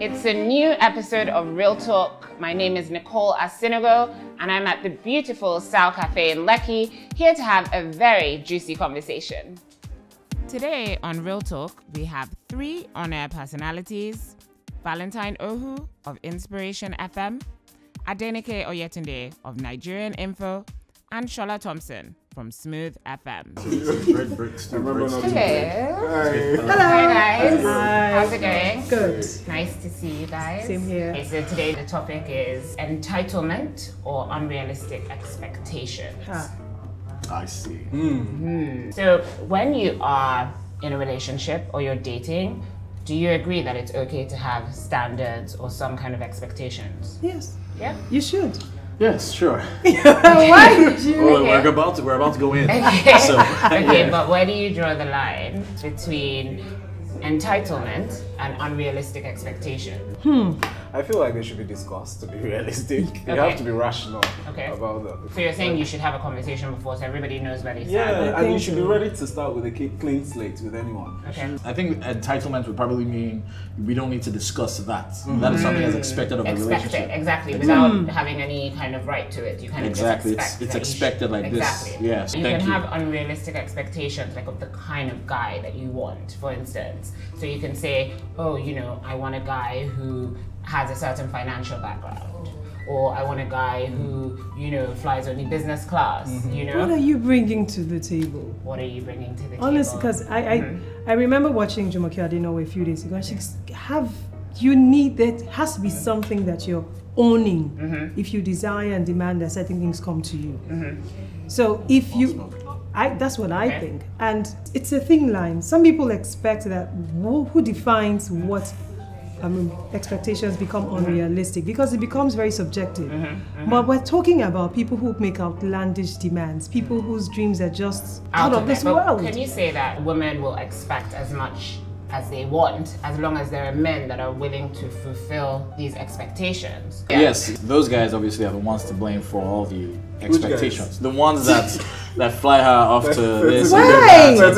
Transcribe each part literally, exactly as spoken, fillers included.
It's a new episode of Real Talk. My name is Nicole Asinogo, and I'm at the beautiful Sal Cafe in Lekki, here to have a very juicy conversation. Today on Real Talk, we have three on-air personalities: Valentine Ohu of Inspiration F M, Adenike Oyetunde of Nigerian Info, and Shola Thompson from Smooth F M. Hey. Hello. Hi guys. Hi. How's it going? Good. Nice to see you guys. Same here. Okay, so today the topic is entitlement or unrealistic expectations. Huh. I see. Mm-hmm. So when you are in a relationship or you're dating, do you agree that it's okay to have standards or some kind of expectations? Yes. Yeah. You should. Yes, sure. Why would you? Oh, okay. we're, about to, we're about to go in. Okay, so, okay yeah. But where do you draw the line between entitlement and unrealistic expectation? Hmm. I feel like they should be discussed to be realistic. You okay. have to be rational okay. about that. So you're saying you should have a conversation before so everybody knows where they stand? Yeah, and you should be ready to start with a clean slate with anyone. Okay. I think entitlement would probably mean we don't need to discuss that. Mm. That is something that's expected of a expected, relationship. Exactly, without mm. having any kind of right to it. You kind of exactly. just expect it's, it's expected like exactly. this. Yes, you thank can you. have unrealistic expectations, like of the kind of guy that you want, for instance. So you can say, oh, you know, I want a guy who has a certain financial background, or I want a guy who, you know, flies only business class, mm-hmm. you know? What are you bringing to the table? What are you bringing to the table? Honestly, because I, mm-hmm. I, I remember watching Jumoke Adenoye a few days ago, and she have, you need, there has to be mm-hmm. something that you're owning. Mm-hmm. If you desire and demand that certain things come to you. Mm-hmm. So if you, I, that's what I okay. think. And it's a thin line. Some people expect that, who, who defines what I mean, expectations become mm-hmm. unrealistic because it becomes very subjective. Mm-hmm, mm-hmm. But we're talking about people who make outlandish demands, people mm-hmm. whose dreams are just out, out of, of this world. Can you say that women will expect as much as they want, as long as there are men that are willing to fulfill these expectations? Yeah. Yes, those guys obviously are the ones to blame for all the expectations. The ones that that fly her off to this. Why? Okay.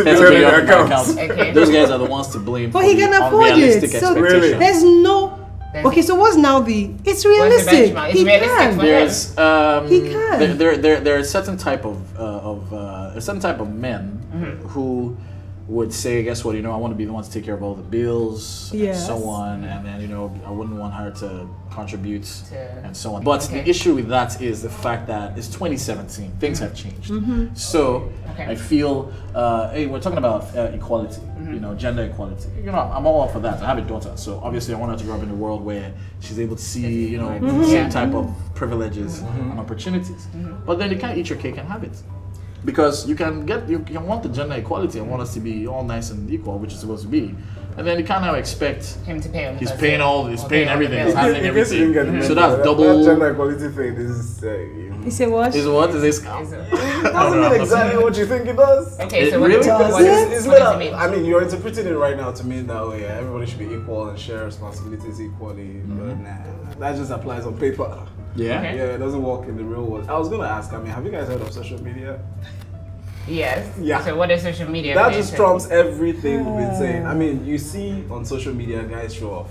Those guys are the ones to blame but for he can afford it. So really? There's no. There's okay, so what's now the? It's realistic. The it's he realistic can. There's, um, he can. There, there, there, there are certain type of uh, of uh, some type of men mm-hmm. who would say, guess what, you know, I want to be the one to take care of all the bills yes. and so on, and then, you know, I wouldn't want her to contribute to... and so on. But okay. the issue with that is the fact that it's twenty seventeen, things have changed. Mm-hmm. So okay. I feel, uh, hey, we're talking about uh, equality, mm-hmm. you know, gender equality. You know, I'm all for that. I have a daughter, so obviously I want her to grow up in a world where she's able to see, you know, mm-hmm. the same yeah. type of privileges mm-hmm. and opportunities. Mm-hmm. But then you can't eat your cake and have it. Because you can get, you can want the gender equality and want us to be all nice and equal, which it's supposed to be, and then you can't now expect him to pay. He's paying all, he's paying everything, he's handling everything. So that's double. That gender equality thing is. Uh, is it what? Is what? Is it? Doesn't mean exactly what you think it does. Okay, so what does it mean? I mean, you're interpreting it right now to mean that way. Everybody should be equal and share responsibilities equally. But nah, that just applies on paper. Yeah, okay. yeah, it doesn't work in the real world. I was gonna ask. I mean, have you guys heard of social media? Yes. Yeah. So what is social media? That just trumps everything we've been saying. I mean, you see on social media guys show off.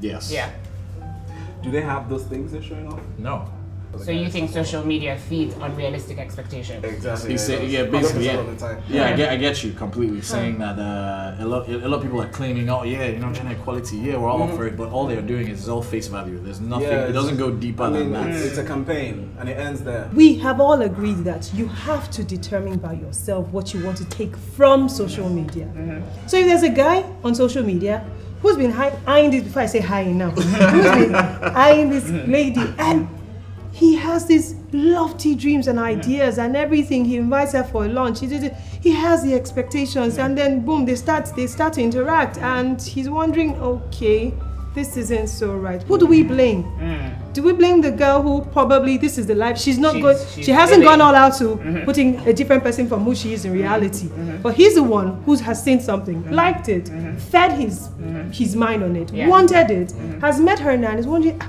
Yes. Yeah. Do they have those things they're showing off? No. So you think social media feeds unrealistic expectations? Exactly. Say, yeah, basically. Yeah, the time. yeah, yeah. I, get, I get you completely. Hmm. Saying that uh, a lot, a lot of people are claiming, oh yeah, you know, gender equality. Yeah, we're all mm-hmm. up for it, but all they are doing is all face value. There's nothing. Yeah, it doesn't go deeper I mean, than that. It's, it's a campaign, and it ends there. We have all agreed that you have to determine by yourself what you want to take from social media. Mm-hmm. So if there's a guy on social media who's been eyeing this before I say hi now, who's been eyeing this lady and he has these lofty dreams and ideas yeah. and everything. He invites her for lunch. He did it. He has the expectations, yeah. and then boom, they start. They start to interact, yeah. and he's wondering, okay, this isn't so right. Who do we blame? Yeah. Do we blame the girl who probably this is the life? She's not she's, good. She's she hasn't living. gone all out to mm-hmm. putting a different person from who she is in reality. Mm-hmm. But he's the one who has seen something, mm-hmm. liked it, mm-hmm. fed his mm-hmm. his mind on it, yeah. wanted it, mm-hmm. has met her now, and is wondering,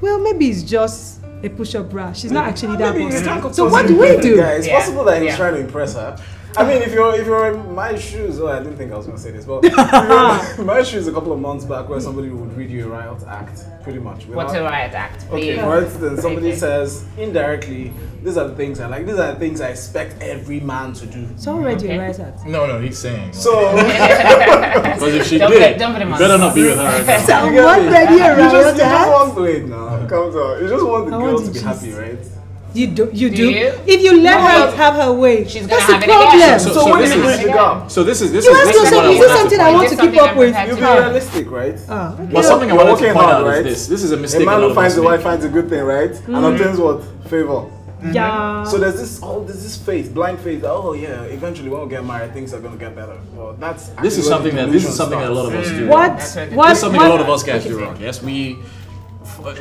well, maybe it's just a push-up bra. She's not actually that busty. So what do we do? Yeah, it's yeah. possible that he's yeah. trying to impress her. I mean, if you're if you're in my shoes, oh, I didn't think I was going to say this, but if you're in my shoes a couple of months back, where somebody would read you a riot act, pretty much. Without, what's a riot act? Please. Okay, for instance, somebody okay. says indirectly, these are the things I like. These are the things I expect every man to do. Someone read you a riot act? No, no, he's saying. So, because if she don't did, put, don't put him on. Better not be with her right now. Someone read you a riot act? Wait, no, come on. You just want the girl to be happy, right? You do, you do. do you? If you let no, her no. have her way, she's that's the problem. So, so, so what do you bridge the gap? So this is this you is. You ask yourself, is this something I want to keep up with? You be realistic, right? Ah, okay. But something I want to point out is this: this is a mistake. A man who finds a wife finds a good thing, right? And obtains what? Favor. Yeah. So there's this all oh, there's this faith, blind faith. Oh yeah, eventually when we get married, things are gonna get better. Well, that's this is something that this is something that a lot of us do. What? What? This is something a lot of us guys do wrong. Yes, we.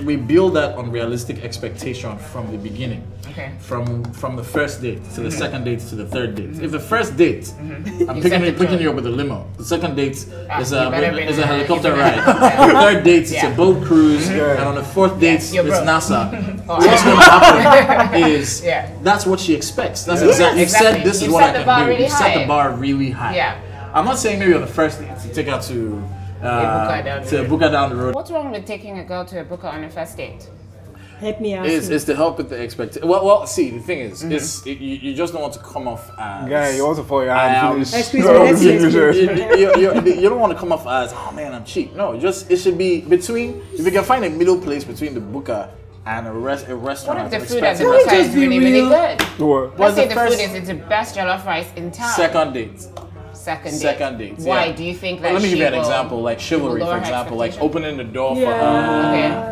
We build that unrealistic expectation from the beginning, okay. from from the first date to the mm-hmm. second date to the third date. Mm-hmm. If the first date, mm-hmm. I'm you picking, you, picking you up with a limo. The second date ah, is a is a helicopter ride. The third date yeah. is a boat cruise, yeah. and on the fourth date yeah, it's broke. NASA. Oh, what's going to happen is yeah. that's what she expects. That's yeah. exactly. Except this you is what I can do. Really you set the bar really high. Yeah. I'm not saying maybe on the first date to take her to. Uh, down to a buka down the road. What's wrong with taking a girl to a buka on a first date? Help me out. It's, it's to help with the expectation. Well, well, see, the thing is, mm-hmm. it's, it, you, you just don't want to come off as... Yeah, you want to fall your hand. Excuse me, let's you don't want to come off as, oh man, I'm cheap. No, just it should be between... If you can find a middle place between the buka and a, res a restaurant... What if the food at the buka is really, really good? Sure. Let's say the food is it's the best jollof rice in town. Second date. Second date. Second date. Why yeah. do you think that? Well, let me give you an example, like chivalry, for example, like opening the door yeah.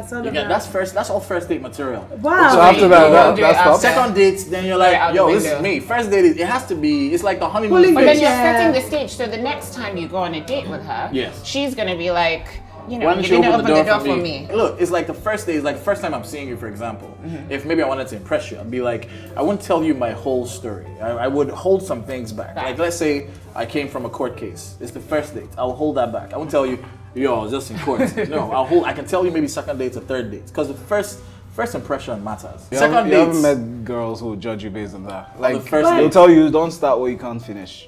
for her. Okay. Get, that's first. That's all first date material. Wow. So after that, that that's after. Second date, then you're like, right yo, this is me. First date, it has to be. It's like the honeymoon phase. But then you're setting the stage. So the next time you go on a date with her, yes. she's gonna be like, you know, you didn't open, open the door, the door for, me? for me. Look, it's like the first day, it's like the first time I'm seeing you, for example. Mm-hmm. If maybe I wanted to impress you, I'd be like, I wouldn't tell you my whole story. I, I would hold some things back. back. Like let's say I came from a court case. It's the first date. I'll hold that back. I won't tell you, yo, I was just in court. No, I'll hold, I can tell you maybe second date or third date. Because the first First impression matters. You second date. I've met girls who judge you based on that. Like on the first they'll tell you don't start where you can't finish.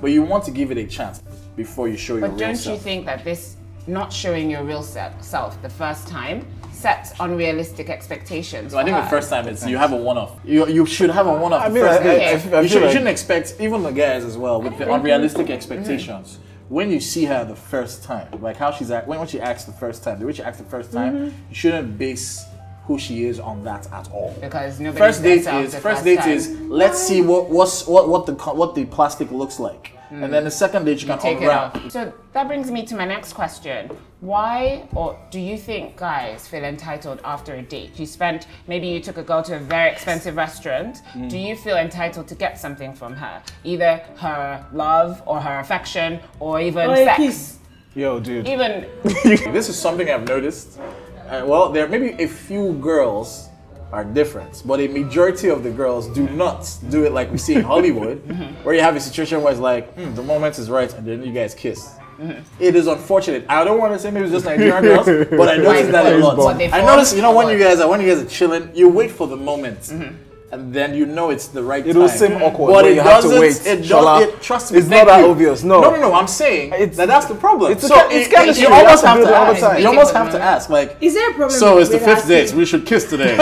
But you want to give it a chance before you show but your real self. But don't you think that this not showing your real self the first time sets unrealistic expectations? So I think her. the first time it's you have a one-off. You you should have a one-off. I mean, first I, I, I, I you, should, like, you shouldn't expect even the guys as well with the unrealistic expectations. Mm-hmm. When you see her the first time, like how she's act, when, when she acts the first time, the way she acts the first time, mm-hmm. you shouldn't base who she is on that at all. Because nobody first date is first date time. is let's see what what's, what what the what the plastic looks like. Mm. And then the second date you, you can unwrap. So that brings me to my next question. Why or do you think guys feel entitled after a date? You spent, maybe you took a girl to a very expensive restaurant. Mm. Do you feel entitled to get something from her? Either her love or her affection or even or sex. Kiss. Yo, dude. Even. This is something I've noticed. Uh, well, there may be a few girls are different, but a majority of the girls do not do it like we see in Hollywood, mm-hmm. where you have a situation where it's like, mm, the moment is right, and then you guys kiss. Mm-hmm. It is unfortunate. I don't want to say maybe it's just Nigerian girls, but I notice that a lot. I notice, you know, when you guys are when you guys are chilling, you wait for the moment, mm-hmm. and then you know it's the right. It will seem awkward, but it you doesn't. Have to wait. It doesn't. Trust me, it's not that you. obvious. No, no, no, no. I'm saying it's, that that's the problem. It's so a, it's it, kind it, of you, you almost have to, to ask. Time. You almost have to ask. Like, is there a problem? So it's the fifth date. We should kiss today.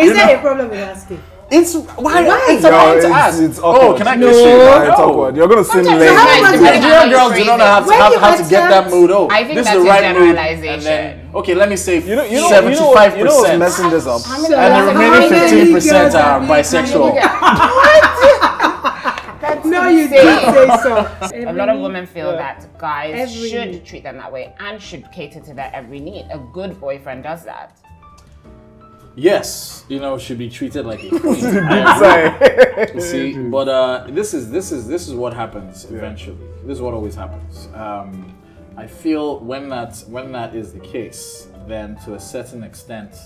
Is you there know? a problem with asking? It's why? why? It's no, about it's, to ask. It's oh, can I kiss no. you? No, it's awkward. You're gonna sing later. Nigerian girls do not know how to have, have, have to get that mood. Oh, I think this that's is the right mood. And then, okay, let me say you know, you know, seventy-five percent. You know, messing this up, and the remaining fifteen percent are bisexual. What? No, you didn't say so. A lot of women feel that guys should treat them that way and should cater to their every need. A good boyfriend does that. Yes, you know, should be treated like a queen. You see, but uh, this is this is this is what happens eventually. Yeah. This is what always happens. Um, I feel when that when that is the case, then to a certain extent,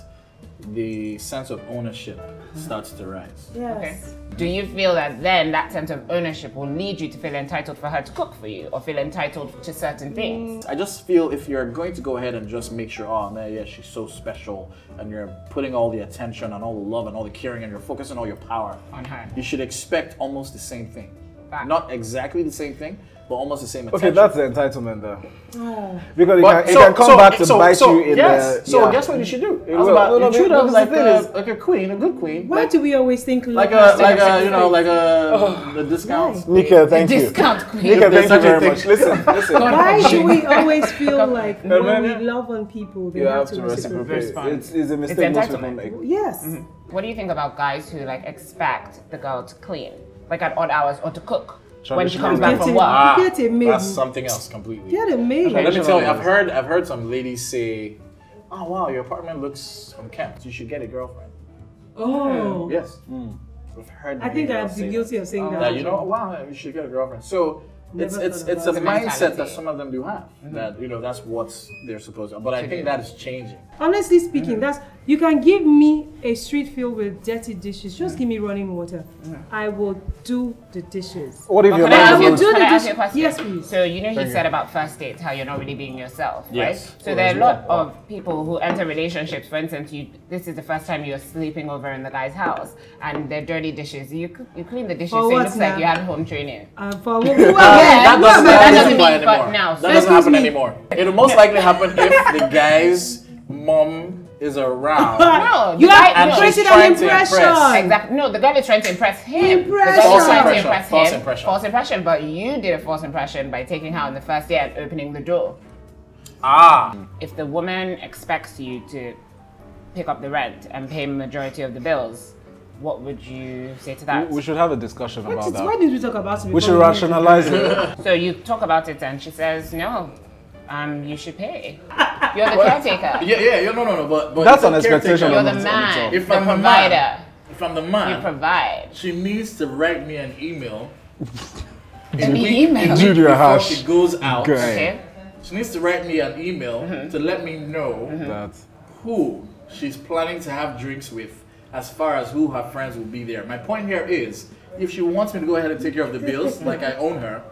the sense of ownership starts to rise. Yes. Okay. Do you feel that then that sense of ownership will lead you to feel entitled for her to cook for you or feel entitled to certain things? I just feel if you're going to go ahead and just make sure, oh man, yeah, she's so special, and you're putting all the attention and all the love and all the caring and you're focusing all your power on her, you should expect almost the same thing. Back. Not exactly the same thing, but almost the same attention. Okay, that's the entitlement though. Oh. Because but, it, can, so, it can come so, back to so, bite so, you in yes. the... So yeah. guess what you should do? It was about, no, no, you treat no, no, like, a, like a queen, a good queen. Why like, do we always think... Like a, like a you know, like a, oh, a discount. Nika, thank a you. Discount queen. Nika, thank you very much. Listen, listen. Why do we always feel like when we love on people, they have to reciprocate? It's a mistake most people make. Yes. What do you think about guys who like expect the girl to clean? Like at odd hours or to cook when she comes back from work. Ah, that's something else completely. Get it made. Okay, let me tell you, I've heard I've heard some ladies say, "Oh wow, your apartment looks unkempt. You should get a girlfriend." Oh. Uh, yes. Mm. I've heard. I think I'd be guilty of saying that. That. You know, wow, you should get a girlfriend. So it's it's it's a mindset that some of them do have. Mm-hmm. That you know that's what they're supposed to. But I think that is changing. Honestly speaking, mm. that's you can give me a street filled with dirty dishes. Just mm. give me running water. Mm. I will do the dishes. What if you're not doing the dishes? Yes, please. So you know he Thank said you. about first dates how you're not really being yourself, yes. right? So well, there are a lot well. of people who enter relationships. For instance, you this is the first time you're sleeping over in the guy's house, and they're dirty dishes. You you clean the dishes. For so what it looks now? like you had home training. Uh, for what? Yeah, that doesn't, that doesn't, that doesn't, anymore. Now, so that doesn't happen me. anymore. It'll most likely happen if the guy's mom is around. No, you have created an impression. Exactly. No, the guy is trying to impress him. Impression. False impression. Impress false him. impression. False impression. But you did a false impression by taking her on the first day and opening the door. Ah. If the woman expects you to pick up the rent and pay the majority of the bills, what would you say to that? We should have a discussion what about that. Why did we talk about it? We should rationalize it. So you talk about it and she says, no, um, you should pay. You're the well, caretaker. Yeah, yeah, yeah, no, no, no. But, but that's an expectation. You're the man, if the I'm provider. Man, if I'm the man, you provide. She needs to write me an email. An week, email? Julia Hash. Before she goes out. Okay. She needs to write me an email mm-hmm. to let me know mm-hmm. who she's planning to have drinks with, as far as who her friends will be there. My point here is, if she wants me to go ahead and take care of the bills, like I own her,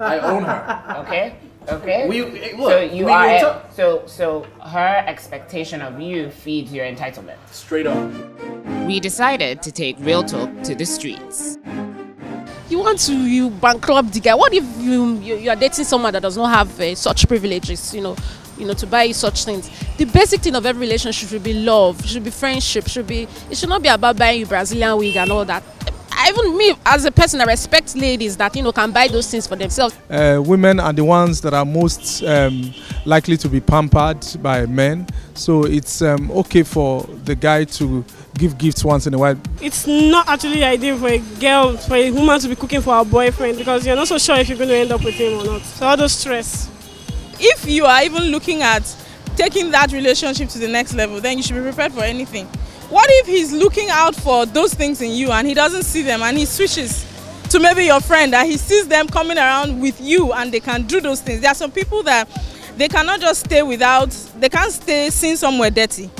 I own her. Okay, okay. We, look, so you we, are, we talk. so, so her expectation of you feeds your entitlement. Straight up. We decided to take Real Talk to the streets. You want to you bankrupt the guy. What if you, you, you are dating someone that does not have uh, such privileges, you know, you know, to buy you such things? The basic thing of every relationship should be love, should be friendship, should be, it should not be about buying you Brazilian wig and all that. I, even me, as a person, I respect ladies that, you know, can buy those things for themselves. Uh, women are the ones that are most um, likely to be pampered by men. So it's um, okay for the guy to give gifts once in a while. It's not actually ideal for a girl, for a woman to be cooking for her boyfriend, because you're not so sure if you're going to end up with him or not. So all those stress. If you are even looking at taking that relationship to the next level, then you should be prepared for anything. What if he's looking out for those things in you and he doesn't see them, and he switches to maybe your friend and he sees them coming around with you and they can do those things? There are some people that they cannot just stay without, they can't stay seeing somewhere dirty.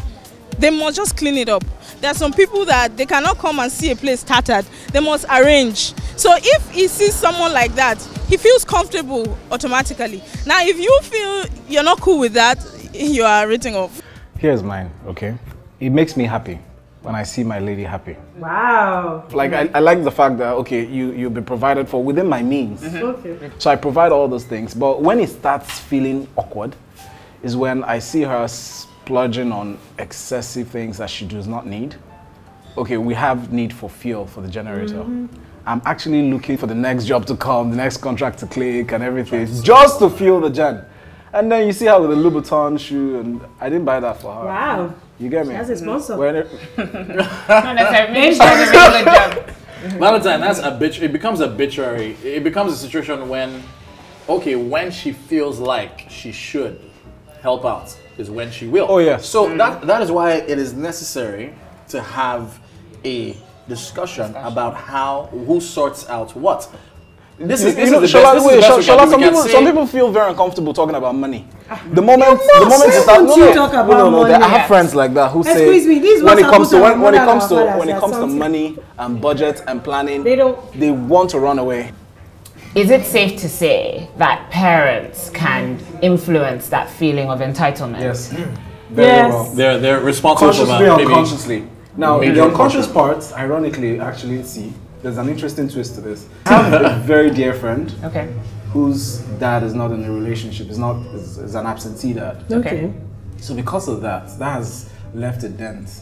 They must just clean it up. There are some people that they cannot come and see a place tattered. They must arrange. So if he sees someone like that, he feels comfortable automatically. Now, if you feel you're not cool with that, you are rating off. Here's mine, okay? It makes me happy when I see my lady happy. Wow. Like, I, I like the fact that, okay, you, you'll be provided for within my means. Mm-hmm. Okay. So I provide all those things. But when it starts feeling awkward is when I see her splurging on excessive things that she does not need. Okay, we have need for fuel for the generator. Mm-hmm. I'm actually looking for the next job to come, the next contract to click and everything, just, just to fuel the gen. And then you see her with a Louboutin shoe, and I didn't buy that for her. Wow. You get me? That's a sponsor. Valentine, that's a bitch. It becomes arbitrary. It becomes a situation when, okay, when she feels like she should help out is when she will. Oh, yeah. So mm. that, that is why it is necessary to have a discussion, discussion. about how, who sorts out what. This is, this you know, is the Shola, way, Shola, Shola, some, people, some people feel very uncomfortable talking about money. The moment, the moment you start, no, no, talk about no, no, no, I have friends like that who say me, when it comes to when, when it comes to when it comes to money and budget and planning, they don't. They want to run away. Is it safe to say that parents can influence that feeling of entitlement? Yes, very yes. well. They're they're responsible for that. Consciously or unconsciously. Now, the unconscious parts, ironically, actually see. There's an interesting twist to this. I have a very dear friend okay. whose dad is not in a relationship, is, not, is, is an absentee dad. Okay. So because of that, that has left a dent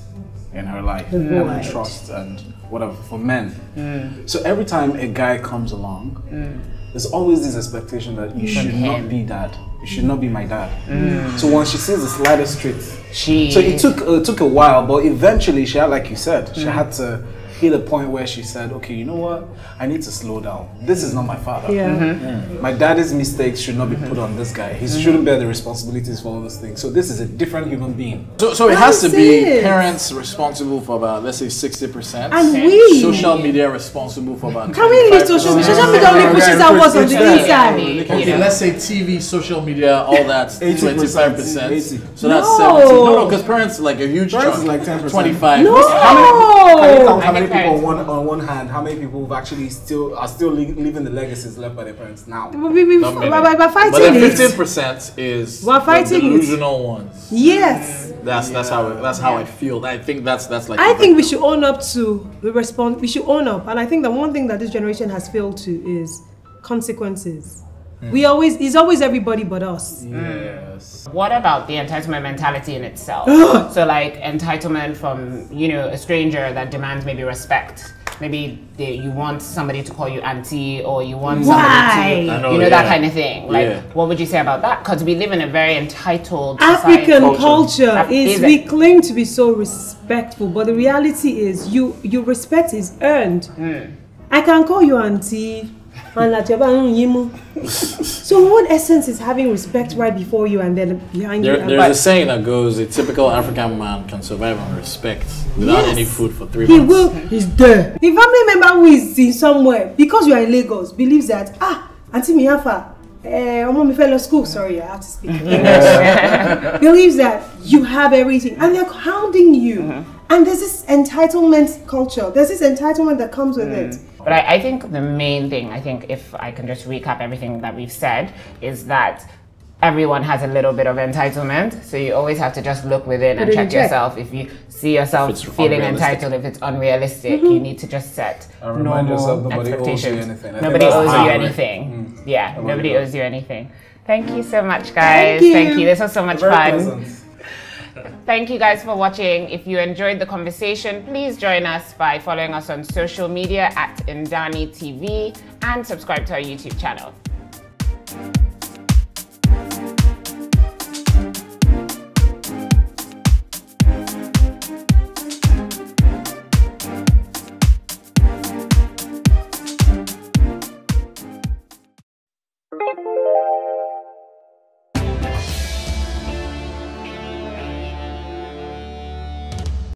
in her life and right. trust and whatever for men. Mm. So every time a guy comes along, mm. there's always this expectation that you should not be dad. You should not be my dad. Mm. So once she sees the slightest trait, she... So it took, uh, took a while, but eventually she had, like you said, she mm. had to hit a point where she said, okay, you know what? I need to slow down. This is not my father. Yeah. Mm-hmm. Mm-hmm. My dad's mistakes should not be put on this guy. He mm-hmm. shouldn't bear the responsibilities for all those things. So this is a different human being. So, so it has to be it? parents responsible for about, let's say, sixty percent. And we. Social media responsible for about Can we leave social media? Social media only pushes out what's on the inside. Okay, let's say T V, social media, all that, twenty-five percent. So that's seventy. No, no, because parents, like a huge parents chunk. Parents like ten percent. twenty-five. No! How many people on, on one hand, how many people who've actually still are still leaving the legacies left by their parents now? We, we, Not many. We're, we're fighting but then fifteen percent is we're fighting the delusional it. ones. Yes, that's yeah. that's how it, that's how yeah. I feel. I think that's that's like. I think we should own up to the response. We should own up, and I think the one thing that this generation has failed to is consequences. Mm. We always it's always everybody but us. Yes. What about the entitlement mentality in itself? So like entitlement from, you know, a stranger that demands maybe respect. Maybe they, you want somebody to call you auntie, or you want Why? somebody to, know, you know, yeah. that kind of thing. Like, yeah. what would you say about that? Because we live in a very entitled African society. culture. Af is, is we claim to be so respectful, but the reality is, you your respect is earned. Mm. I can call you auntie. So what essence is having respect right before you and then behind there, you? There's but a saying that goes, a typical African man can survive on respect without yes. any food for three he months. Will, he's there. The family member who is in somewhere, because you are in Lagos, believes that, ah, Auntie Miafa, eh, Omo mi fellow school, sorry, I have to speak English, believes that you have everything and they're hounding you. Mm-hmm. And there's this entitlement culture. There's this entitlement that comes with mm. it. But I, I think the main thing, I think if I can just recap everything that we've said, is that everyone has a little bit of entitlement. So you always have to just look within and check, check yourself. If you see yourself feeling entitled, if it's unrealistic, mm-hmm. you need to just set and normal yourself, nobody expectations. Owes you nobody owes you anything. Mm. Yeah, nobody owes you anything. Thank you so much, guys. Thank you. Thank you. This was so much Very fun. Pleasant. Thank you guys for watching. If you enjoyed the conversation, please join us by following us on social media at Indani T V and subscribe to our YouTube channel.